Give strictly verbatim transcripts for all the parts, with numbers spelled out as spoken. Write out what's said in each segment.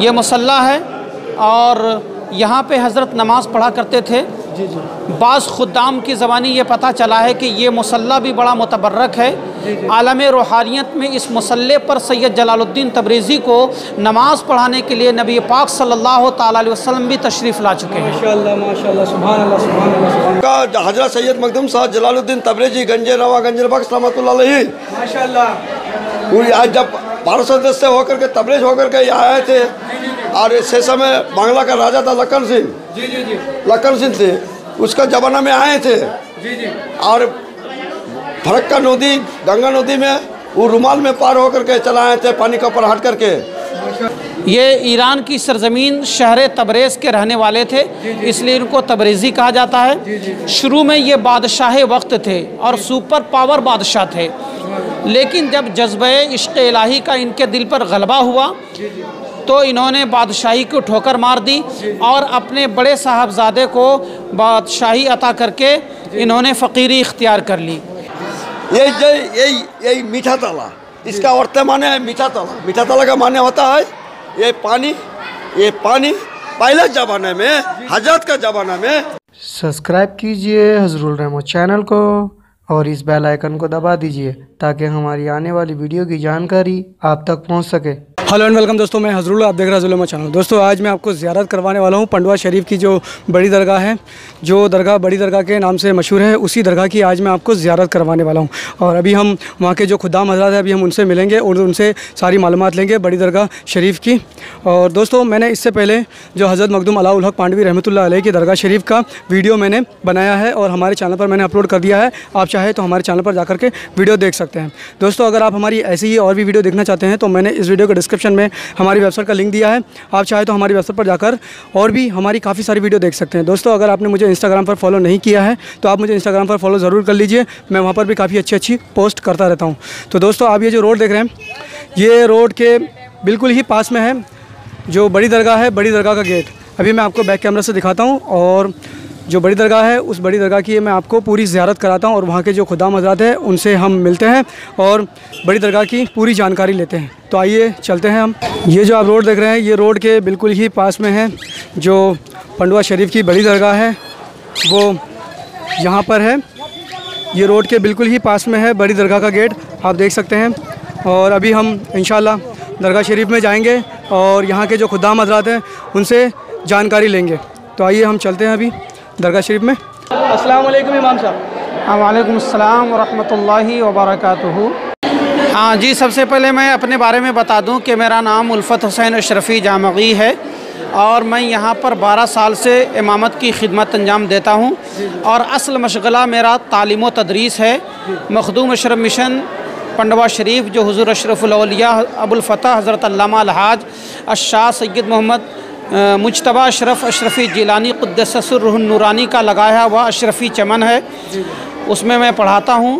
ये मुसल्ला है और यहाँ पे हज़रत नमाज पढ़ा करते थे। बाज़ खुदाम की ज़बानी ये पता चला है कि ये मुसल्ला भी बड़ा मुतबर्रक है। आलम रूहानियत में इस मुसल्ले पर सैयद जलालुद्दीन तबरेजी को नमाज पढ़ाने के लिए नबी पाक सल्लल्लाहु तआला अलैहि वसल्लम भी तशरीफ़ ला चुके हैं। माशाअल्लाह माशाअल्लाह सुभान अल्लाह सुभान अल्लाह। हज़रत सैयद मखदूम साहब जलालुद्दीन तबरेजी गंज नवा गंज बख्श रहमतुल्लाह अलैहि माशाअल्लाह जब भारत सदस्य से होकर के तबरेज होकर के यहाँ आए थे और इस समय बांग्ला का राजा था लखन सिंह जी जी जी लखन सिंह थे, उसका ज़माना में आए थे जी जी। और फरक्का नदी गंगा नदी में वो रुमाल में पार होकर के चला आए थे पानी के ऊपर हट करके। ये ईरान की सरजमीन शहर तबरेज के रहने वाले थे, इसलिए इनको तबरेजी कहा जाता है। शुरू में ये बादशाह वक्त थे और सुपर पावर बादशाह थे, लेकिन जब जज्बे इश्क़ इलाही का इनके दिल पर गलबा हुआ तो इन्होंने बादशाही को ठोकर मार दी और अपने बड़े साहबजादे को बादशाही अता करके इन्होंने फ़कीरी इख्तियार कर ली। यही यही यही मीठा ताला, इसका अर्थ माने है मीठा ताला। मीठा ताला का माने होता है ये पानी, ये पानी पहले ज़माने में हजरत का ज़माना में। सब्सक्राइब कीजिए हज़रुल रहमत चैनल को और इस बेल आइकन को दबा दीजिए ताकि हमारी आने वाली वीडियो की जानकारी आप तक पहुंच सके। हेलो एंड वेलकम दोस्तों, मैं हजरुल, आप देख रहे हैं हजरुल चैनल। दोस्तों आज मैं आपको ज़ियारत करवाने वाला हूं पंडवा शरीफ की, जो बड़ी दरगाह है, जो दरगाह बड़ी दरगाह के नाम से मशहूर है, उसी दरगाह की आज मैं आपको ज़ियारत करवाने वाला हूं। और अभी हम वहाँ के जो खुदाम हजरात हैं अभी हम उनसे मिलेंगे और उनसे सारी मालूमात लेंगे बड़ी दरगाह शरीफ की। और दोस्तों मैंने इससे पहले जो हज़रत मखदूम अलाउल हक पंडवी रहमतुल्लाह अलैह की दरगाह शरीफ का वीडियो मैंने बनाया है और हमारे चैनल पर मैंने अपलोड कर दिया है। आप चाहे तो हमारे चैनल पर जाकर के वीडियो देख सकते हैं। दोस्तों अगर आप हमारी ऐसी ही और भी वीडियो देखना चाहते हैं तो मैंने इस वीडियो के डिस्क्रिप्शन में हमारी वेबसाइट का लिंक दिया है। आप चाहे तो हमारी वेबसाइट पर जाकर और भी हमारी काफ़ी सारी वीडियो देख सकते हैं। दोस्तों अगर आपने मुझे इंस्टाग्राम पर फॉलो नहीं किया है तो आप मुझे इंस्टाग्राम पर फॉलो ज़रूर कर लीजिए, मैं वहाँ पर भी काफ़ी अच्छी अच्छी पोस्ट करता रहता हूँ। तो दोस्तों आप ये जो रोड देख रहे हैं ये रोड के बिल्कुल ही पास में है जो बड़ी दरगाह है, बड़ी दरगाह का गेट। अभी मैं आपको बैक कैमरा से दिखाता हूँ और जो बड़ी दरगाह है उस बड़ी दरगाह की मैं आपको पूरी ज़ियारत कराता हूँ और वहाँ के जो खुदाम हज़रात हैं उनसे हम मिलते हैं और बड़ी दरगाह की पूरी जानकारी लेते हैं। तो आइए चलते हैं हम। ये जो आप रोड देख रहे हैं ये रोड के बिल्कुल ही पास में है जो पंडवा शरीफ की बड़ी दरगाह है, वो यहाँ पर है। ये रोड के बिल्कुल ही पास में है बड़ी दरगाह का गेट, आप देख सकते हैं। और अभी हम इंशाल्लाह दरगाह शरीफ में जाएँगे और यहाँ के जो खुदाम हज़रात हैं उनसे जानकारी लेंगे। तो आइए हम चलते हैं अभी दरगाह शरीफ में। अस्सलाम वालेकुम इमाम साहब। वालेकुम अस्सलाम वरहमतुल्लाहि वबरकातुहू। हाँ जी, सबसे पहले मैं अपने बारे में बता दूं कि मेरा नाम उल्फत हुसैन अशरफी जामगी है और मैं यहाँ पर बारह साल से इमामत की खिदमत अंजाम देता हूँ और असल मशगला मेरा तालीम व तदरीस है। मखदूम अशरफ मिशन पंडवा शरीफ, जो हुजूर अशरफुल औलिया अबुल फतह हज़रत अल्लामा अलहाज अशाह सैयद मोहम्मद मुजतबा अशरफ अशरफी जिलानी क़ुद्दससुर्रुहुन नूरानी का लगाया हुआ अशरफी चमन है, उसमें मैं पढ़ाता हूँ।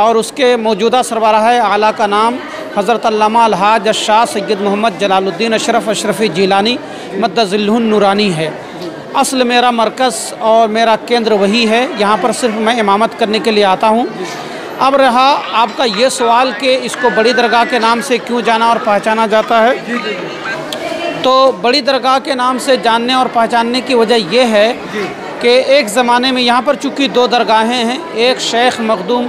और उसके मौजूदा सरबराह आला का नाम हज़रत अल्लामा अलहाज शाह सैयद मोहम्मद जलालुद्दीन अशरफ अशरफी जिलानी मद्दज़िल्लुहुन नूरानी है। असल मेरा मरकज़ और मेरा केंद्र वही है, यहाँ पर सिर्फ मैं इमामत करने के लिए आता हूँ। अब रहा आपका ये सवाल कि इसको बड़ी दरगाह के नाम से क्यों जाना और पहचाना जाता है, तो बड़ी दरगाह के नाम से जानने और पहचानने की वजह यह है कि एक ज़माने में यहाँ पर चूँकि दो दरगाहें हैं, एक शेख मखदूम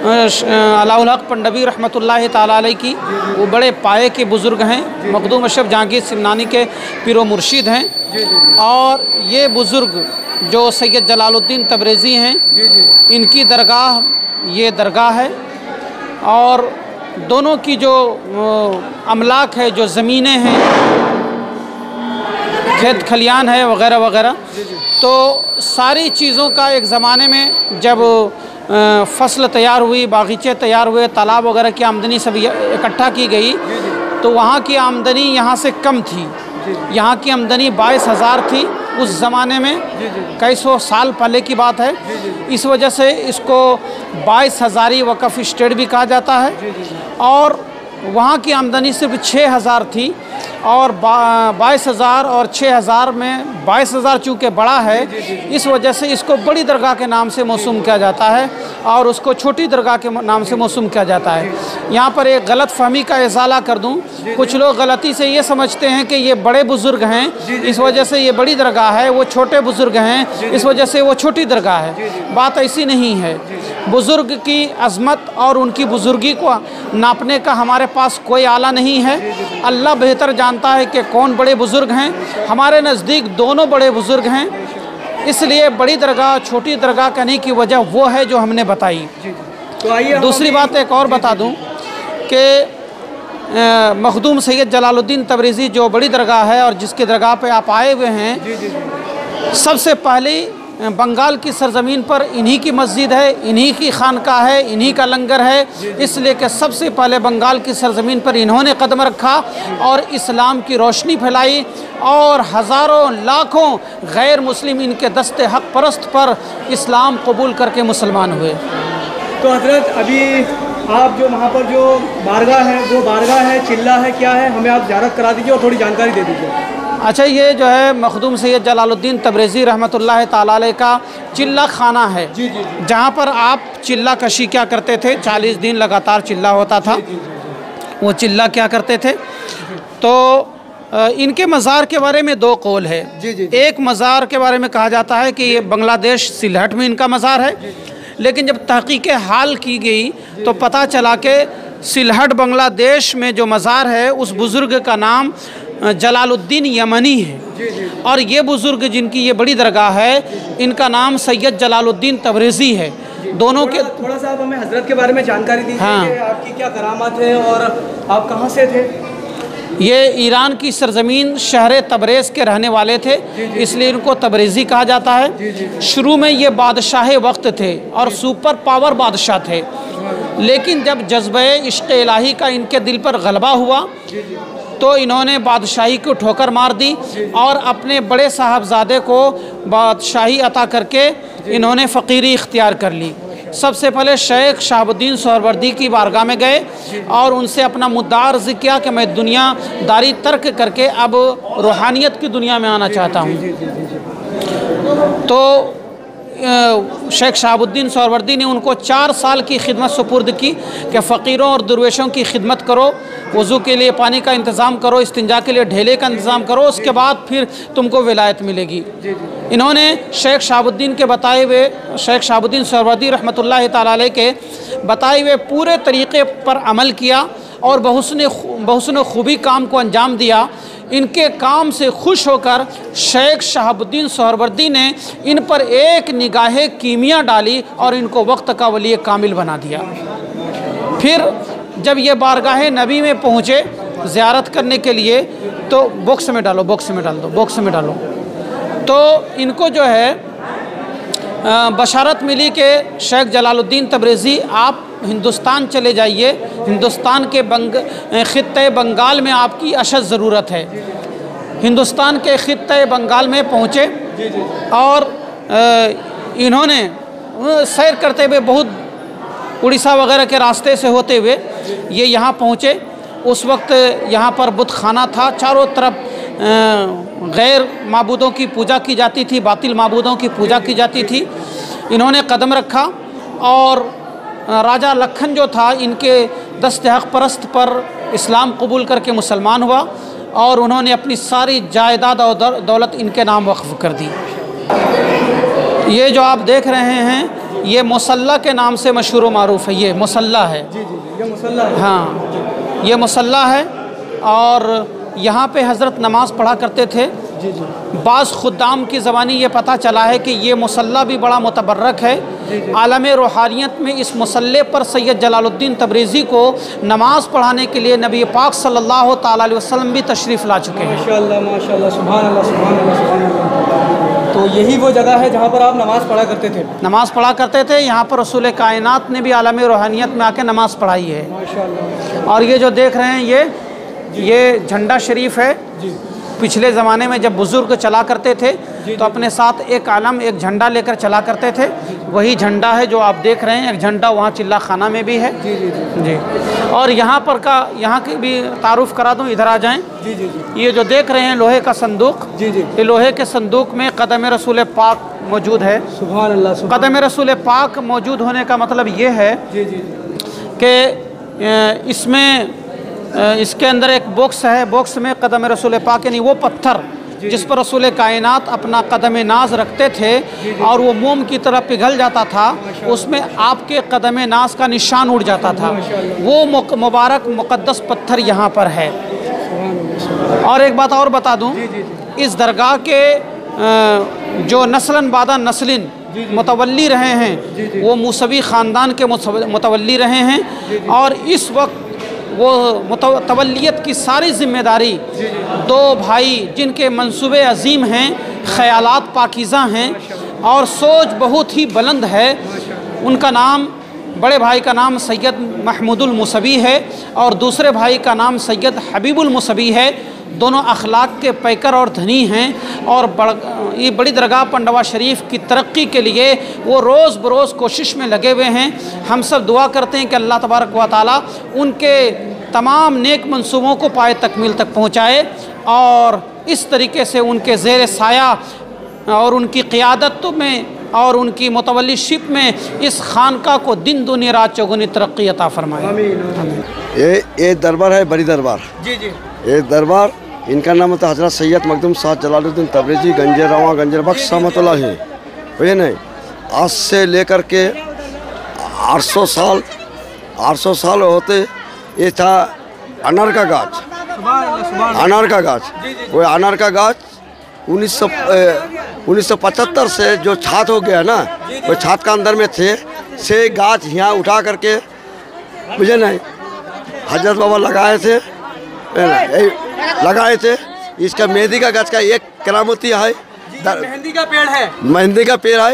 अलाउल हक पंडवी रहमतुल्लाह ताला अलैह की, वो बड़े पाए के बुज़ुर्ग हैं, मखदूम अशरफ जहाँगीर सिमनानी के पिरो मुर्शिद हैं, और ये बुज़ुर्ग जो सैयद जलालुद्दीन तबरेजी हैं इनकी दरगाह ये दरगाह है। और दोनों की जो अमलाक है, जो ज़मीनें हैं, खेत खलियान है वगैरह वगैरह, तो सारी चीज़ों का एक ज़माने में जब फसल तैयार हुई, बागीचे तैयार हुए, तालाब वगैरह की आमदनी सब इकट्ठा की गई, तो वहाँ की आमदनी यहाँ से कम थी। यहाँ की आमदनी बाईस हज़ार थी उस ज़माने में, कई सौ साल पहले की बात है। इस वजह से इसको बाईस हज़ारी वक़फ़ स्टेट भी कहा जाता है। और वहाँ की आमदनी सिर्फ छः हज़ार थी, और बाईस हज़ार और छः हज़ार में बाईस हज़ार चूँकि बड़ा है, इस वजह से इसको बड़ी दरगाह के नाम से मौसूम किया जाता है और उसको छोटी दरगाह के नाम से मौसूम किया जाता है। यहाँ पर एक गलत फहमी का इज़ाला कर दूँ, कुछ लोग गलती से ये समझते हैं कि ये बड़े बुज़ुर्ग हैं इस वजह से ये बड़ी दरगाह है, वो छोटे बुज़ुर्ग हैं इस वजह से वो छोटी दरगाह है। बात ऐसी नहीं है। बुज़ुर्ग की अज़मत और उनकी बुज़ुर्गी को नापने का हमारे पास कोई आला नहीं है। अल्लाह बेहतर जानता है कि कौन बड़े बुज़ुर्ग हैं। हमारे नज़दीक दोनों बड़े बुज़ुर्ग हैं, इसलिए बड़ी दरगाह छोटी दरगाह कहने की वजह वो है जो हमने बताई। तो दूसरी बात एक और बता दूं कि मखदूम सैयद जलालुद्दीन तबरेजी जो बड़ी दरगाह है और जिसकी दरगाह पे आप आए हुए हैं, सबसे पहले बंगाल की सरजमीन पर इन्हीं की मस्जिद है, इन्हीं की खानका है, इन्हीं का लंगर है, इसलिए कि सबसे पहले बंगाल की सरजमीन पर इन्होंने कदम रखा और इस्लाम की रोशनी फैलाई और हज़ारों लाखों गैर मुस्लिम इनके दस्ते हक परस्त पर इस्लाम कबूल करके मुसलमान हुए। तो हजरत अभी आप जो वहाँ पर जो बारगाह है वो बारगाह है, चिल्ला है, क्या है, हमें आप ज़ियारत करा दीजिए और थोड़ी जानकारी दे दीजिए। अच्छा, ये जो है मखदूम सैयद जलालुद्दीन तबरेजी रहमतुल्लाह तआला अलैह का चिल्ला खाना है, जहाँ पर आप चिल्ला कशी क्या करते थे, चालीस दिन लगातार चिल्ला होता था। जी, जी, जी। वो चिल्ला क्या करते थे? तो इनके मज़ार के बारे में दो कौल है। जी, जी, जी। एक मज़ार के बारे में कहा जाता है कि ये बांग्लादेश सिलहट में इनका मज़ार है, लेकिन जब तहकीक हाल की गई तो पता चला कि सिलहट बांग्लादेश में जो मज़ार है उस बुज़ुर्ग का नाम जलालुद्दीन यमनी है और ये बुज़ुर्ग जिनकी ये बड़ी दरगाह है इनका नाम सैयद जलालुद्दीन तबरेजी है। दोनों के थोड़ा सा आप हमें हजरत के बारे में जानकारी दीजिए। हाँ। कि आपकी क्या करामात है और आप कहाँ से थे? ये ईरान की सरजमीन शहर तबरेज के रहने वाले थे, इसलिए इनको तबरेजी कहा जाता है। शुरू में ये बादशाह वक्त थे और सुपर पावर बादशाह थे, लेकिन जब जज्बे इश्क़ इलाही का इनके दिल पर गलबा हुआ तो इन्होंने बादशाही को ठोकर मार दी और अपने बड़े साहबजादे को बादशाही अता करके इन्होंने फ़कीरी इख्तियार कर ली। सबसे पहले शेख शाहबुद्दीन सोहरवर्दी की बारगाह में गए और उनसे अपना मुद्दा अर्ज़ किया कि मैं दुनिया दारी तर्क करके अब रूहानियत की दुनिया में आना चाहता हूँ। तो शेख शाहबुद्दीन सोहरवर्दी ने उनको चार साल की खिदमत सुपुर्द की कि फ़कीरों और दरवेशों की खिदमत करो, वज़ू के लिए पानी का इंतज़ाम करो, इस्तिंजा के लिए ढेले का इंतज़ाम करो, उसके बाद फिर तुमको विलायत मिलेगी। इन्होंने शेख शाहबुद्दीन के बताए हुए शेख शाहबुद्दीन सोहरवर्दी रहमतुल्लाह तआला अलैह के बताए हुए पूरे तरीक़े पर अमल किया और बहुसने बहुसने खूबी काम को अंजाम दिया। इनके काम से खुश होकर शेख शाहबुद्दीन सोहरवर्दी ने इन पर एक निगाह कीमिया डाली और इनको वक्त का वली कामिल बना दिया। फिर जब ये बारगाह नबी में पहुँचे ज़ियारत करने के लिए तो बॉक्स में डालो बॉक्स में डाल दो बॉक्स में डालो तो इनको जो है बशारत मिली कि शेख जलालुद्दीन तबरेज़ी आप हिंदुस्तान चले जाइए, हिंदुस्तान के बंग खित्ते बंगाल में आपकी अशद ज़रूरत है। हिंदुस्तान के खित्ते बंगाल में पहुँचे और इन्होंने सैर करते हुए बहुत उड़ीसा वगैरह के रास्ते से होते हुए ये यहाँ पहुँचे। उस वक्त यहाँ पर बुत खाना था, चारों तरफ गैर माबूदों की पूजा की जाती थी, बातिल माबूदों की पूजा की जाती थी। इन्होंने कदम रखा और राजा लखन जो था इनके दस्ते हक परस्त पर इस्लाम कबूल करके मुसलमान हुआ और उन्होंने अपनी सारी जायदाद और दौलत इनके नाम वक्फ़ कर दी। ये जो आप देख रहे हैं ये मुसल्ला के नाम से मशहूर व मारूफ़ है। ये मुसल्ला है, जी जी जी, ये मुसल्ला है। हाँ, ये मुसल्ला है और यहाँ पे हज़रत नमाज़ पढ़ा करते थे। बाज़ खुदाम की ज़बानी ये पता चला है कि ये मुसल्ला भी बड़ा मुतबर्रक है। आलम रूहानियत में इस मुसल्ले पर सैयद जलालुद्दीन तबरेज़ी को नमाज़ पढ़ाने के लिए नबी पाक सल्लल्लाहु तआला अलैहि वसल्लम भी तशरीफ़ ला चुके हैं। माशाअल्लाह माशाअल्लाह, सुभानअल्लाह सुभानअल्लाह सुभानअल्लाह। तो यही वो जगह है जहाँ पर आप नमाज़ पढ़ा करते थे? नमाज़ पढ़ा करते थे, यहाँ पर रसूल कायनात ने भी आलम रूहानियत में आके नमाज़ पढ़ाई है। और ये जो देख रहे हैं ये ये झंडा शरीफ है पिछले ज़माने में जब बुज़ुर्ग चला करते थे तो अपने साथ एक आलम, एक झंडा लेकर चला करते थे। वही झंडा है जो आप देख रहे हैं। एक झंडा वहाँ चिल्ला खाना में भी है जी जी जी, जी। और यहाँ पर का यहाँ की भी तारुफ करा दूँ। इधर आ जाएं जी जी जी। ये जो देख रहे हैं लोहे का संदूक जी जी, ये लोहे के संदूक में कदम रसूल पाक मौजूद है। सुभान अल्लाह। कदम रसूल पाक मौजूद होने का मतलब ये है कि इसमें इसके अंदर एक बॉक्स है। बॉक्स में कदम रसूल पाक यानी वो पत्थर जिस पर रसूल कायनात अपना कदम नाज रखते थे और वो मोम की तरह पिघल जाता था, उसमें आपके कदम नाज का निशान उड़ जाता था। वो मुबारक मुकद्दस पत्थर यहाँ पर है। और एक बात और बता दूँ, इस दरगाह के जो नस्लन बादा नस्लिन मुतवल्ली रहे हैं वो मुसबी ख़ानदान के मुतवल्ली रहे हैं। और इस वक्त वो मुतवल्लियत की सारी जिम्मेदारी दो भाई जिनके मंसूबे अजीम हैं, ख़यालात पाकीज़ा हैं और सोच बहुत ही बुलंद है, उनका नाम, बड़े भाई का नाम सैयद महमूदुल मुसबी है और दूसरे भाई का नाम सैयद हबीबुल मुसबी है। दोनों अखलाक के पैकर और धनी हैं और बड़ ये बड़ी दरगाह पंडवा शरीफ की तरक्की के लिए वो रोज़ बरोज़ कोशिश में लगे हुए हैं। हम सब दुआ करते हैं कि अल्लाह तबारक व ताला उनके तमाम नेक मंसूबों को पाए तकमील तक पहुँचाए और इस तरीके से उनके ज़ेर साया और उनकी क़ियादत में और उनकी मुतवल्लीशिप में इस खानका को दिन दूनी रात चौगुनी तरक्की अता फरमाए। ये ये दरबार है बड़ी दरबार जी जी। ये दरबार इनका नाम होता हजरत सैयद मखदूम साहब जलालुद्दीन तबरेजी गंजे रवा गंजर बख्श रहमतुल्लाह है। वही नहीं, आज से लेकर के आठ सौ साल आठ सौ साल होते ये था अनार का गाछ। अनार का गाछ, वो अनार का गाछ उन्नीस सौ उन्नीस सौ पचहत्तर से जो छात हो गया ना, वो छात का अंदर में थे से गाछ यहाँ उठा करके मुझे नहीं हजरत बाबा लगाए थे लगाए थे। इसका मेहंदी का गाछ का एक करामती है, मेहंदी का पेड़ है, मेहंदी का पेड़ है।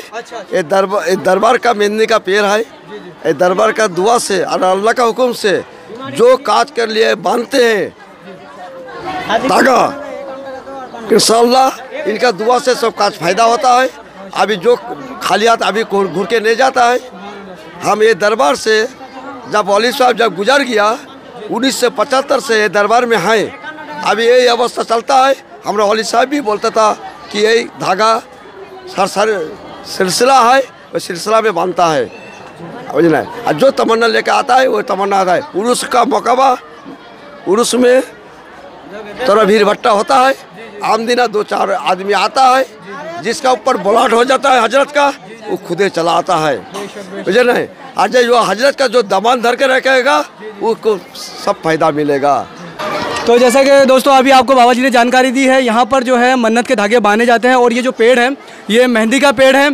ये दरबार दरबार का मेहंदी का पेड़ है। ये दरबार का दुआ से और अल्लाह का हुक्म से जो काज के लिए बांधते हैं धागा इंशाअल्लाह, इनका दुआ से सब काज फायदा होता है। अभी जो खाली हाथ अभी घुर के नहीं जाता है। हम ये दरबार से जब वाली साहब जब गुजर गया उन्नीस सौ पचहत्तर से ये दरबार में है। अभी यही अवस्था चलता है। हमारा वाली साहब भी बोलता था कि यही धागा सर सर सिलसिला है, वह सिलसिला में बांधता है। और जो तमन्ना लेकर आता है वो तमन्ना आता है। पुरुष का मौकबा पुरुष में थोड़ा भीड़ भट्टा होता है, आमदिना दो चार आदमी आता है, जिसका ऊपर बुलाट हो जाता है हजरत का, वो खुदे चला आता है। मुझे नहीं आज जो हजरत का जो दामन धर के रखेगा उसको सब फायदा मिलेगा। तो जैसा कि दोस्तों अभी आपको बाबा जी ने जानकारी दी है, यहाँ पर जो है मन्नत के धागे बांधे जाते हैं और ये जो पेड़ है ये मेहंदी का पेड़ है।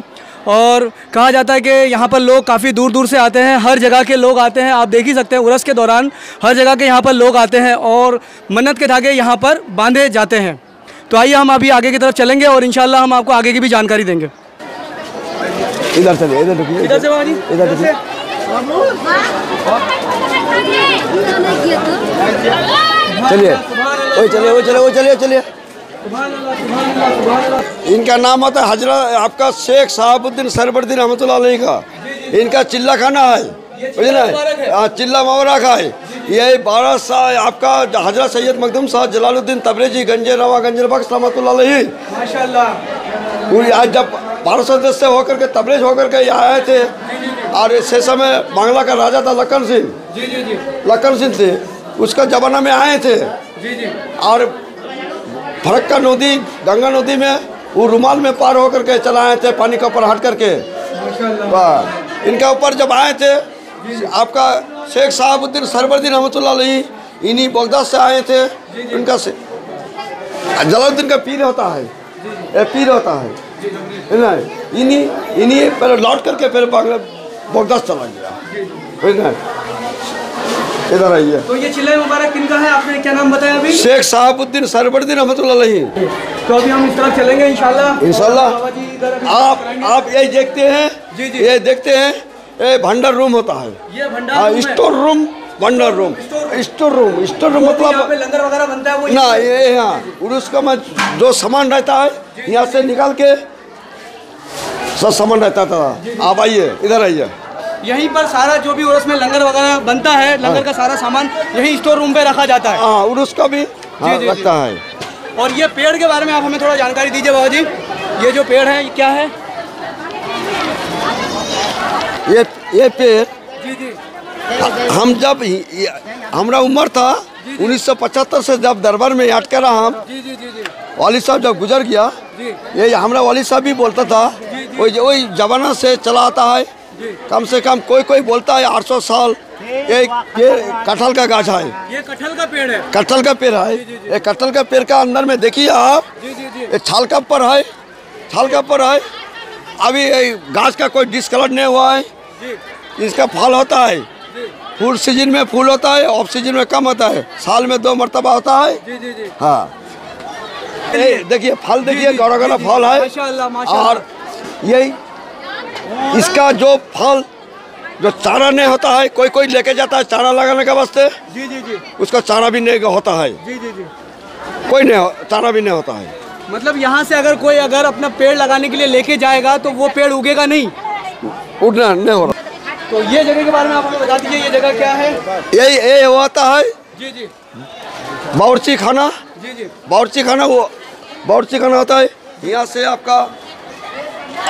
और कहा जाता है कि यहाँ पर लोग काफ़ी दूर दूर से आते हैं, हर जगह के लोग आते हैं। आप देख ही सकते हैं उर्स के दौरान हर जगह के यहाँ पर लोग आते हैं और मन्नत के धागे यहाँ पर बांधे जाते हैं। तो आइए हम अभी आगे की तरफ चलेंगे और इंशाल्लाह हम आपको आगे की भी जानकारी देंगे। इधर चलिए, इधर रुकिए, इधर से बाबा जी, इधर से। चलिए ओए चलिए ओए चलिए ओए चलिए चलिए। इनका नाम होता है हजरत आपका शेख शाहबुद्दीन सोहरवर्दी रहमतुल्लाह अलैह का। इनका चिल्ला खाना है, समझे ना, चिल्ला मुबारक है। यही बारह साल आपका हजरत सैयद मखदूम साहब जलालुद्दीन तबरेजी गंजे रवा गंजर बख्श रहमतुल्लाह अलैह माशाल्लाह, जब बारह सौ दस से होकर के तबरेज होकर के यहाँ आए थे। और इस समय बांग्ला का राजा था लखन सिंह, लखन सिंह थे, उसका ज़माना में आए थे। और फरक्का नदी गंगा नदी में वो रुमाल में पार होकर के चला आए थे, पानी के ऊपर हट करके। इनके ऊपर जब आए थे आपका शेख शाहबुद्दीन सोहरवर्दी रहमतुल्लाह अलैह, इन्हीं बगदाद से आए थे। उनका जलालुद्दीन का पीर होता है, पीर होता है। इन्हीं इन्हीं पर लौट करके फिर बगदाद चला गया। इधर आइए। तो ये चिल्ला मुबारक किनका है, आपने क्या नाम बताया अभी? शेख शाहबुद्दीन सोहरवर्दी रहमतुल्लाह अलैह। तो अभी हम इस तरफ चलेंगे इंशाल्लाह इंशाल्लाह। आप आप यही देखते हैं, ये देखते हैं भंडार रूम होता है, ये भंडार store room wonder room, store room, store room मतलब लंगर वगैरह बनता है ना ये यहाँ। और उसका मैं जो सामान रहता है यहाँ से निकाल के सब सामान रहता था। आप आइए, इधर आइए, यहीं पर सारा जो भी उर्स में लंगर वगैरह बनता है, लंगर का सारा सामान यही स्टोर रूम पे रखा जाता है। हाँ, उर्स का भी हाँ, जी, जी, रखता जी। है। और ये पेड़ के बारे में आप हमें थोड़ा जानकारी दीजिए बाबा जी, ये जो पेड़ है ये क्या है? ये ये पेड़ जी जी हम जब हमारा उम्र था उन्नीस सौ पचहत्तर से जब दरबार में याद कर रहा हम जी जी जी वाली साहब जब गुजर गया, ये हमारा वाली साहब भी बोलता था, वही जमाना से चला आता है। कम से कम कोई कोई बोलता है आठ सौ साल। ये ये कटहल का गाछ है, ये कटहल का पेड़ है, कटहल का पेड़ है। ये कटहल का पेड़ का अंदर में देखिए आप, ये छाल का पर है, छाल का पर है। अभी गाछ का कोई डिस्कलर नहीं हुआ है। इसका फल होता है, फूल सीजन में फूल होता है, ऑफ सीजन में कम होता है, साल में दो मरतबा होता है। हाँ देखिए फल, देखिए गौरा गौरा फल है। और यही इसका जो फल जो चारा नहीं होता है, कोई कोई लेके जाता है चारा लगाने के वास्ते। जी जी जी उसका चारा भी नहीं होता है। जी जी जी कोई नहीं, चारा भी नहीं होता है। मतलब यहाँ से अगर कोई अगर अपना पेड़ लगाने के लिए लेके जाएगा तो वो पेड़ उगेगा नहीं, उगना नहीं हो रहा। तो ये जगह के बारे में आप हमें बता दीजिए, ये जगह क्या है? यही ये होता है जी जी बावर्ची खाना। जी जी बावर्ची खाना, वो बावर्ची खाना होता है। यहाँ से आपका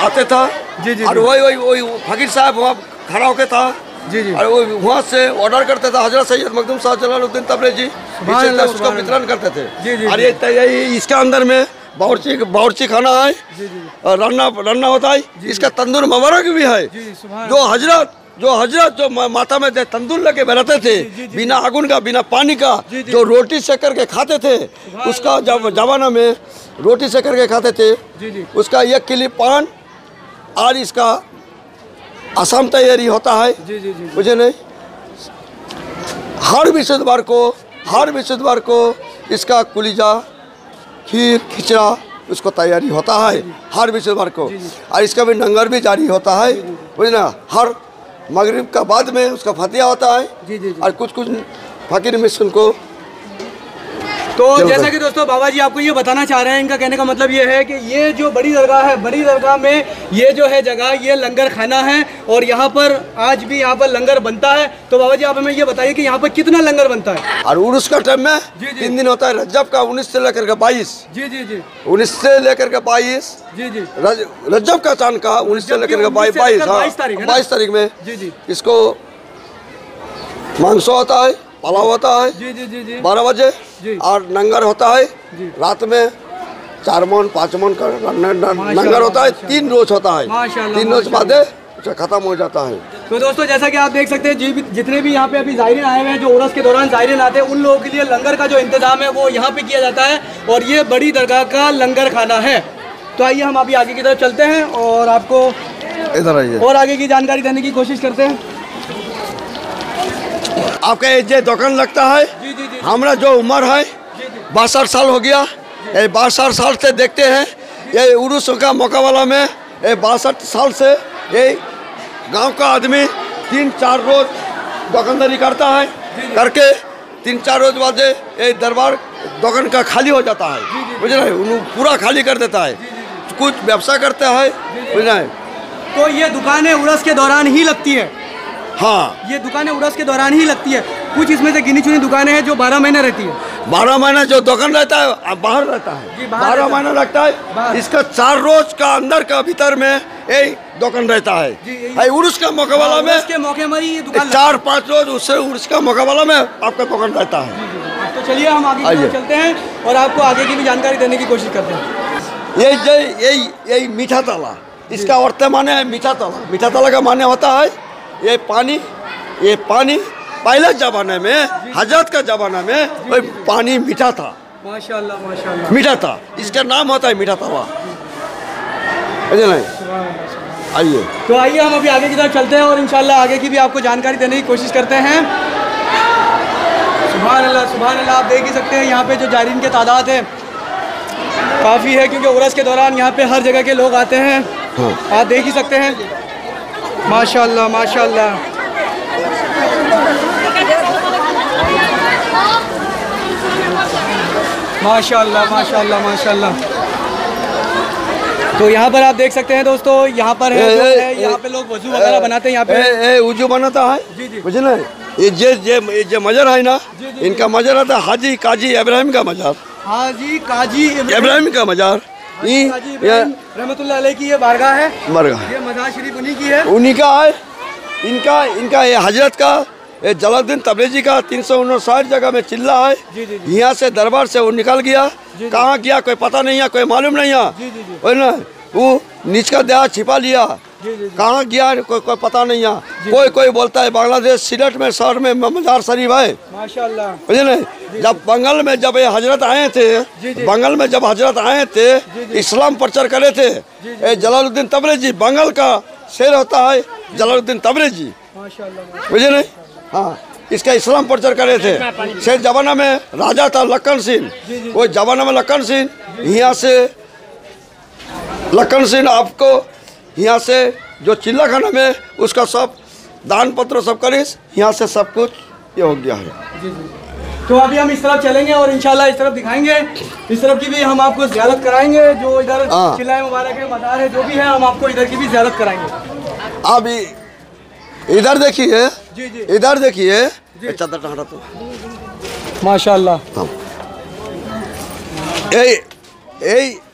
आते था जी जी और वही वही वही फकीर साहब वहाँ खड़ा होकर था जी जी और वो वहाँ से ऑर्डर करते थे। हजरत सैयद मखदूम जलालुद्दीन तबरेजी उसका वितरण करते थे जी जी। और यही इसके अंदर में बावर्ची बावर्ची खाना है जी जी और रन्ना रन्ना होता है। इसका तंदूर मुबारक भी है जो हजरत जो हजरत जो माता में तंदूर लेके बैठते थे, बिना आगुन का, बिना पानी का, जो रोटी सेक करके खाते थे। उसका जब जमाना में रोटी सेक करके खाते थे। उसका एक किली पान और इसका असम तैयारी होता है। जी जी जी मुझे नहीं, हर बृहस्पतिवार को हर बृहस्पतिवार को इसका कुलीजा, खीर, खिचड़ा उसको तैयारी होता है हर बृहस्पतिवार को। और इसका भी लंगर भी जारी होता है, मुझे ना हर मगरिब का बाद में उसका फतिया होता है। जी जी जी और कुछ कुछ फकीर मिशन को। तो जैसा कि दोस्तों बाबा जी आपको ये बताना चाह रहे हैं, इनका कहने का मतलब ये है कि ये जो बड़ी दरगाह है, बड़ी दरगाह में ये जो है जगह, ये लंगर खाना है और यहाँ पर आज भी यहाँ पर लंगर बनता है। तो बाबा जी आप हमें ये बताइए कि यहाँ पर कितना लंगर बनता है? और उर्स का टाइम में तीन दिन होता है, रजब का उन्नीस से लेकर के बाईस। जी जी जी उन्नीस से लेकर के बाईस। जी जी रजब का चांद का उन्नीस से लेकर के बाईस बाईस बाईस तारीख में जी जी इसको मांसो होता है, पलाव होता है बारह बजे और लंगर होता है रात में चार मन पाँच मन का लंगर होता है। तीन रोज होता है, तीन रोज बाद खत्म हो जाता है। तो दोस्तों जैसा कि आप देख सकते हैं, जितने भी यहाँ पे अभी जायरीन आए हुए हैं, जो उर्स के दौरान जायरीन आते हैं, उन लोगों के लिए लंगर का जो इंतजाम है वो यहाँ पे किया जाता है। और ये बड़ी दरगाह का लंगर खाना है। तो आइए हम अभी आगे की तरफ चलते हैं और आपको इधर आइए और आगे की जानकारी देने की कोशिश करते हैं। आपका ये दुकान लगता है, हमारा जो उम्र है बासठ साल हो गया। ये बासठ साल से देखते हैं, ये उर्स का मुकाबला में ये बासठ साल से ये गांव का आदमी तीन चार रोज दुकानदारी करता है, करके तीन चार रोज बाद ये दरबार दुकान का खाली हो जाता है, बुझ रहे, पूरा खाली कर देता है, कुछ व्यवसाय करता है, बुझ रहे। तो ये दुकानें उर्स के दौरान ही लगती है? हाँ, ये दुकानें उर्स के दौरान ही लगती है। कुछ इसमें से गिनी चुनी दुकानें हैं जो बारह महीने रहती है। बारह महीना जो दुकान रहता है बाहर रहता है, बारह महीना लगता है। इसका चार रोज का अंदर का भीतर में यही दुकान रहता है। उर्स का मुकाबला में के मौके में ये दुकान चार पाँच रोज उससे उर्स का मुकाबला में आपका दुकान रहता है। तो चलिए हम आगे चलते हैं और आपको आगे की भी जानकारी देने की कोशिश करते हैं। यही यही यही मीठा ताला, इसका औरतें माने है मीठा ताला। मीठा ताला का माने होता है ये पानी, ये पानी पहले जमाने में हजरत का जमाना में वही पानी मीठा था, माशाल्लाह माशाल्लाह मीठा था। इसका नाम होता है मीठा तवा। आइए तो आइए हम अभी आगे की तरफ चलते हैं और इंशाल्लाह आगे की भी आपको जानकारी देने की कोशिश करते हैं। सुभान अल्लाह सुभान अल्लाह, आप देख ही सकते हैं यहाँ पे जो जायरीन के तादाद है काफ़ी है, क्योंकि उर्स के दौरान यहाँ पे हर जगह के लोग आते हैं। आप देख ही सकते हैं, माशाल्लाह माशाल्लाह। माशाल्लाह माशाल्लाह माशाल्लाह। तो यहाँ पर आप देख सकते हैं दोस्तों, यहाँ पर है, ए, ए, यहाँ पे लोग वजू वगैरह बनाते हैं, यहाँ पे वजू बनाता है बुझे ना, ये जे जे जे मजर है ना, इनका मजर आता है हाजी काजी इब्राहिम का मजार, हाजी काजी इब्राहिम का मजार रहमतुल्लाह अलैह की ये बारगाह है, बारगाह ये मजार शरीफ उन्हीं की है, उन्हीं का है इनका, इनका ये हजरत का जलालुद्दीन तबरेजी का तीन सौ उनसाठ जगह में चिल्ला है, यहाँ से दरबार से वो निकल गया, कहाँ गया कोई पता नहीं है, कोई मालूम नहीं है ना, वो नीच का देहा छिपा लिया, कहाँ गया कोई कोई पता नहीं है, कोई कोई बोलता है बांग्लादेश सिलहट में शहर में मजार शरीफ है माशाल्लाह, समझे नहीं। जब बंगाल में जब ये हजरत आए थे, बंगाल में जब हजरत आए थे इस्लाम प्रचार करे थे, जलालुद्दीन तबरेजी बंगाल का शेर होता है जलालुद्दीन तबरेजी बुझे नहीं, हाँ इसका इस्लाम प्रचार करे थे। शेर जमाना में राजा था लखन सिंह, वो जमाना में लखन सिंह यहाँ से, लखन सिंह आपको यहाँ से जो चिल्ला खाना में उसका सब दान पत्र सब करीस, यहाँ से सब कुछ ये हो गया है। जी जी। तो अभी हम इस तरफ चलेंगे और इंशाल्लाह इस तरफ दिखाएंगे, इस तरफ की भी हम आपको ज़ियारत कराएंगे, जो इधर चिल्ला मुबारक है मज़ार है जो भी है, हम आपको इधर की भी ज़ियारत कराएंगे। अभी इधर देखिए, इधर देखिए चादर टहरा तो माशाल्लाह,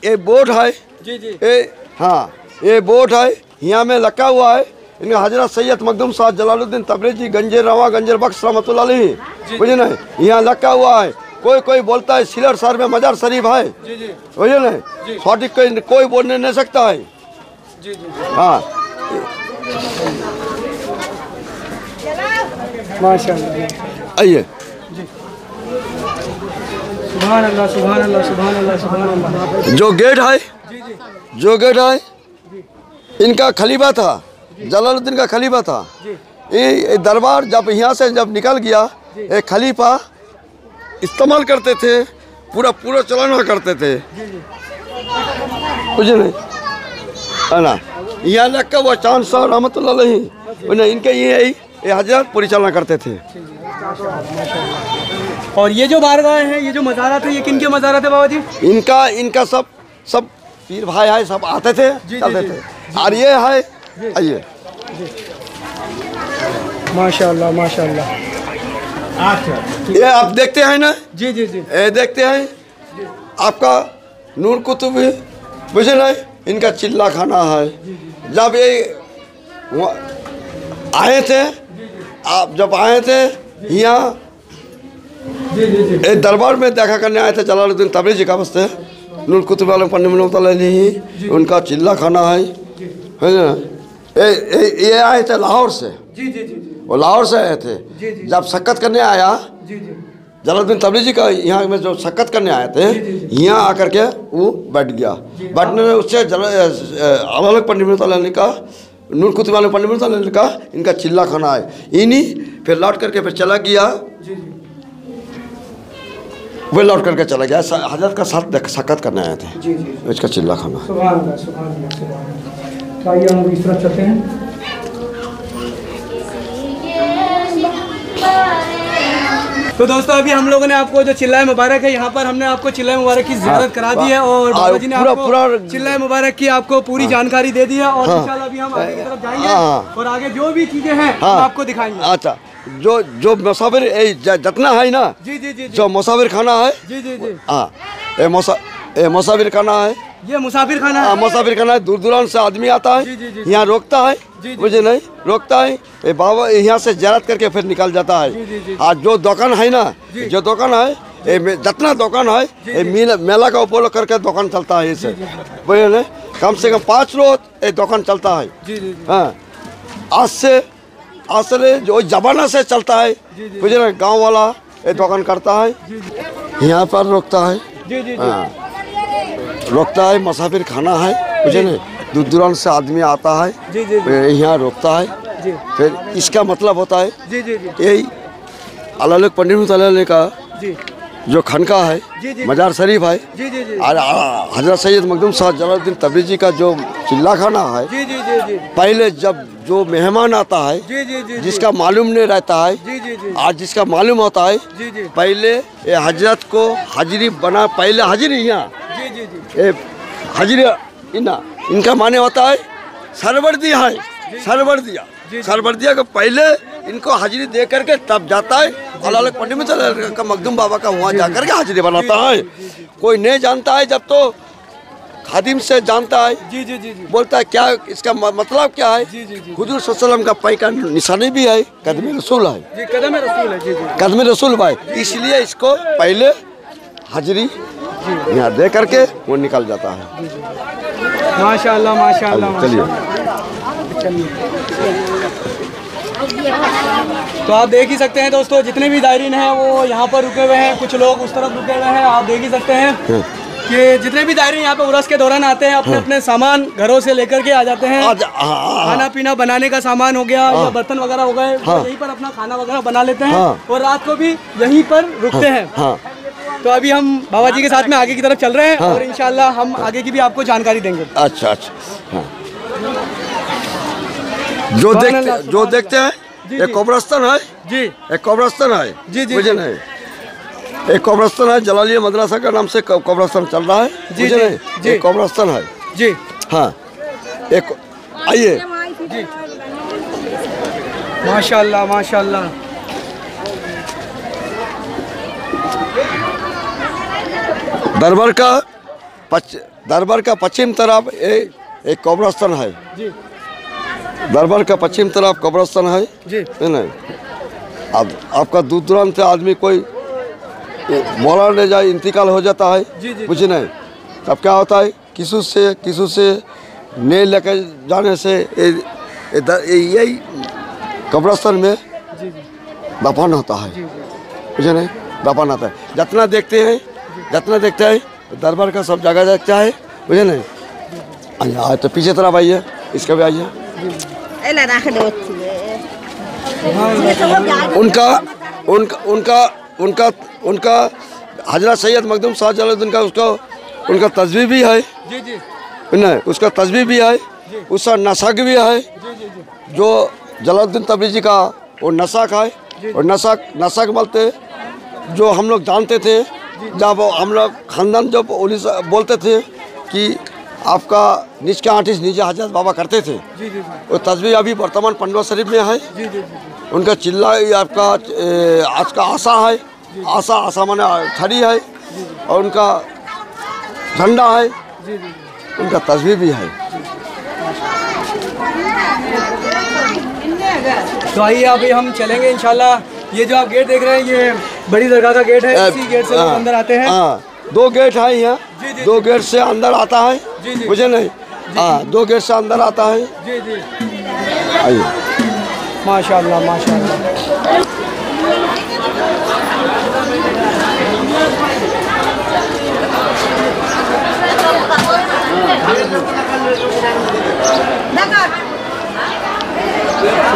ये बोर्ड है जी जी, ए हाँ ये बोर्ड है, यहाँ में लगा हुआ है इनका हजरत सैयद मखदूम साहब जलालुद्दीन तबरेजी गंजे रवा गंजर बख्श रहमतुल्लाह अलैहि, बुझे नहीं यहाँ लगा हुआ है। कोई कोई बोलता है सिलहट शहर में मजार शरीफ है बुझे नहीं, सटीक कोई कोई बोलने नहीं सकता है। जी जी हाँ माशाल्लाह, आइए सुभान अल्लाह सुभान अल्लाह सुभान अल्लाह सुभान अल्लाह। जो गेट है जी जी, जो गेट है इनका खलीफा था जलालुद्दीन का खलीफा था, ये दरबार जब यहाँ से जब निकल गया ये खलीफा इस्तेमाल करते थे, पूरा पूरा चलाना करते थे मुझे नहीं है ना, यहाँ लग कर वो चांद शाह रहमतुल्लाह अलैहि इनके यही ये हजरत परिचालना करते थे। और ये जो बारगाह है ये जो मज़ारात है ये किन के मज़ारात है बाबा जी? इनका इनका सब सब पीर भाई है, सब आते थे चलते थे। और ये है आइए माशाल्लाह माशाल्लाह, ये आप देखते हैं ना जी जी जी, ये देखते हैं आपका नूर कुतुबी बुझे ना, इनका चिल्ला खाना है। जब ये आए थे, आप जब आए थे यहाँ दरबार में देखा करने आए थे जलालुद्दीन तबरेजी का बस्ते नूर कुतुबी आलम पंडवी, उनका चिल्ला खाना है है ना। ये आए थे लाहौर से, वो लाहौर से आए थे, जब शक्कत करने आया जलालुद्दीन तबरेजी का, यहाँ में जो शक्कत करने आए थे यहाँ आकर के वो बैठ गया, बैठने में उससे अलाउल हक पंडवी का नूर कुतुबी आलम पंडवी का इनका चिल्ला खाना है। इन्हीं फिर लौट करके फिर चला गया, वो लौट करके चला गया, हजरत का साथ शक्कत करने आए थे जी जी। इसका चिल्ला खाना है। तो दोस्तों अभी हम लोगों ने आपको जो चिल्ला मुबारक है यहाँ पर हमने आपको चिल्ला मुबारक की ज़ियारत करा दी है, और बाबा जी ने आपको चिल्ला मुबारक की आपको पूरी जानकारी दे दी है, और इंशाल्लाह अभी हम आगे की तरफ जाएंगे और आगे जो भी चीज़ें हैं आपको दिखाएंगे। अच्छा, जो जो मुसाफिर जितना है ना जी जी जी, जो मुसाफिर खाना है जी जी जी, हाँ मुसाफिर खाना है, ये मुसाफिर खाना है, मुसाफिर खाना है, दूर दूरान से आदमी आता है यहाँ रोकता है मुझे नहीं, रोकता है ये बाबा यहाँ से ज़ियारत करके फिर निकल जाता है। आज जो दुकान है ना, जो दुकान है ये जितना दुकान है ये मेला मेला का उपयोग करके दुकान चलता है, इसे बोले नहीं कम से कम पाँच रोज ये दुकान चलता है। हाँ आज से असले जो जमाना से चलता है मुझे ना, गाँव वाला ये दुकान करता है यहाँ पर रोकता है जी जी जी। रोकता है, मुसाफिर खाना है मुझे ना, दूर दूरान से आदमी आता है यहाँ रोकता है जी। फिर इसका मतलब होता है यही अलाउल हक पंडवी का जो खनका है, मजार शरीफ है, हजरत सैयद मखदूम साहब जलालुद्दीन तबरेजी का जो चिल्ला खाना है, जी जी जी जी। पहले जब जो मेहमान आता है, जी जी जी, जिसका मालूम नहीं रहता है, जी जी जी। आज जिसका मालूम होता है, जी जी। पहले ये हजरत को हाजिरी बना, पहले हाजिरी यहाँ, जी जी जी। ये हाजिरी इना इनका माने होता है सरवर्दी है, सरवर्दिया सरवर्दिया का पहले इनको हाजिरी दे करके तब जाता है अलाउल हक पंडवी में का मखदूम बाबा का वहाँ जा करके हाजिरी बनाता है। कोई नहीं जानता है जब तो खादिम से जानता है, जी जी जी। बोलता है क्या इसका मतलब क्या है, जी जी जी। हुजूर सल्लल्लाहु अलैहि वसल्लम का पाई का निशानी भी है, कदम रसूल है, कदम रसूल है, कदम रसूल भाई, इसलिए इसको पहले हाजिरी यहाँ दे करके वो निकल जाता है। माशाल्लाह माशाल्लाह। चलिए, तो आप देख ही सकते हैं दोस्तों, जितने भी दायरीन हैं वो यहाँ पर रुके हुए हैं, कुछ लोग उस तरफ रुके हुए हैं। आप देख ही सकते हैं कि जितने भी दायरीन यहाँ पे उर्स के दौरान आते हैं, अपने अपने सामान घरों से लेकर के आ जाते हैं। खाना पीना बनाने का सामान हो गया या बर्तन वगैरह हो गए, तो यहीं पर अपना खाना वगैरह बना लेते हैं और रात को भी यहीं पर रुकते हैं। तो अभी हम बाबा जी के साथ में आगे की तरफ चल रहे हैं और इंशाल्लाह हम आगे की भी आपको जानकारी देंगे। अच्छा अच्छा। जो देखते जो देखते हैं, एक कब्रस्तान है जी, एक कब्रस्तान है जी जी, मुझे नहीं, एक कब्रस्तान है जलालिया मदरसा का नाम से कब्रस्तान चल रहा है जी जी, एक कब्रस्तान है जी। हाँ, एक आइए जी। माशाल्लाह माशाल्लाह। दरबार का पच, दरबार का पश्चिम तरफ एक कब्रस्तान है जी, दरबार का पश्चिम तरफ कब्रस्तान है जी, है ना। अब आपका दूर दूरान से आदमी कोई मौला ले जाए, इंतकाल हो जाता है, कुछ नहीं, तब क्या होता है, किसी से किसी से नहीं लेकर जाने से यही कब्रस्तान में दफन होता है, कुछ नहीं दफन होता है। जितना देखते हैं जितना देखते हैं दरबार का सब जगह देखता है, कुछ नहीं। आइए तो पीछे तरफ आइए, इसका भी आइए। उनका उनका उनका उनका उनका हजरत सैयद मखदूम साहब जलालुद्दीन का उसका उनका तस्वीर भी है जी जी, नहीं उसका तस्वीर भी है, उसका नशाक भी है जो जलालुद्दीन तबरेजी का वो नशाक है। और नशाक नशाक बोलते जो हम लोग जानते थे, जब हम लोग खानदान जब बोलते थे कि आपका निच का आर्टिस्ट नीचे हजरत बाबा करते थे, वो तस्वीर अभी वर्तमान पंडवा शरीफ में है जी जी जी। उनका चिल्ला आपका आज का आशा है, आशा आशा माने छड़ी है, और उनका झंडा है जी जी। उनका तस्वीर भी है। तो आइए अभी हम चलेंगे इंशाल्लाह। ये जो आप गेट देख रहे हैं ये बड़ी दरगाह का गेट है, इसी गेट से लोग अंदर आते हैं। दो गेट है यहाँ, दो गेट से अंदर आता है, मुझे नहीं, हाँ दो गेट से अंदर आता है जी जी। आइए। माशाल्लाह माशाल्लाह।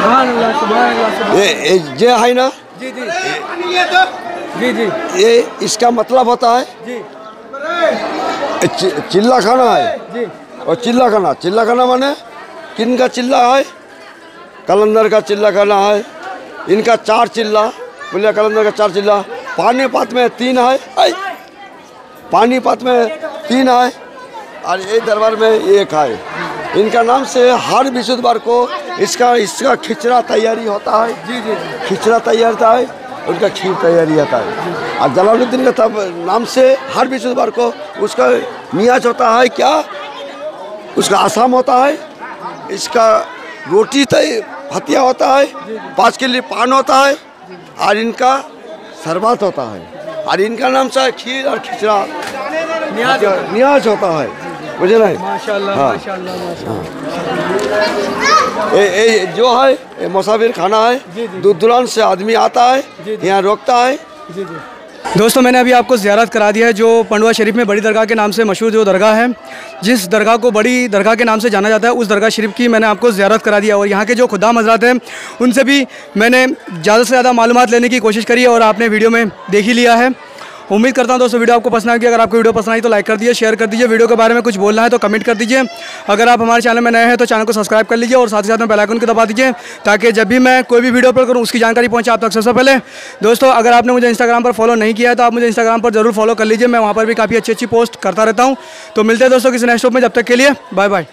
सुभानअल्लाह सुभानअल्लाह। ये जे है ना जी जी जी जी, ये इसका मतलब होता है जी, चिल्ला खाना है जी। और चिल्ला खाना चिल्ला खाना माने किन का चिल्ला है, कलंदर का चिल्ला खाना है। इनका चार चिल्ला बोलिया, कलंदर का चार चिल्ला, पानीपत में तीन है, पानीपत में तीन है, और ये दरबार में एक है। इनका नाम से हर बृहस्पतिवार को इसका इसका खिचड़ा तैयारी होता है जी जी, खिचड़ा तैयार होता है, उनका खीर तैयारी आता है। और जलालुद्दीन का तब नाम से हर बृहस्पतिवार को उसका मियाज होता है, क्या उसका आसाम होता है, इसका रोटी तय हतिया होता है, पाँच के लिए पान होता है, और इनका शरबत होता है, और इनका नाम से खीर और खिचड़ा नियाज होता है, मुझे नहीं। माशाल्लाह माशाल्लाह माशाल्लाह। ए, ए, जो है ए, मुसाफिर खाना है, दूर दूरान से आदमी आता है, यहाँ रोकता है जी जी। दोस्तों मैंने अभी आपको ज़ियारत करा दिया है जो पंडवा शरीफ में बड़ी दरगाह के नाम से मशहूर जो दरगाह है, जिस दरगाह को बड़ी दरगाह के नाम से जाना जाता है, उस दरगाह शरीफ की मैंने आपको ज़ियारत करा दिया। और यहाँ के जो खुदाम हज़रात हैं उनसे भी मैंने ज़्यादा से ज़्यादा मालूमात लेने की कोशिश करी है और आपने वीडियो में देख ही लिया है। उम्मीद करता हूँ दोस्तों वीडियो आपको पसंद आएगी। अगर आपको वीडियो पसंद आई तो लाइक कर दीजिए, शेयर कर दीजिए। वीडियो के बारे में कुछ बोलना है तो कमेंट कर दीजिए। अगर आप हमारे चैनल में नए हैं तो चैनल को सब्सक्राइब कर लीजिए और साथ ही साथ में बेल आइकन को दबा दीजिए ताकि जब भी मैं कोई भी वीडियो अपलोड करूँ उसकी जानकारी पहुँचे आप तक। सबसे पहले दोस्तों अगर आपने मुझे इंस्टाग्राम पर फॉलो नहीं किया है तो आप मुझे इंस्टाग्राम पर जरूर फॉलो कर लीजिए। मैं वहाँ पर भी काफ़ी अच्छी अच्छी पोस्ट करता रहता हूँ। तो मिलते हैं दोस्तों किसी नेक्स्ट शॉप में, जब तक के लिए बाय बाय।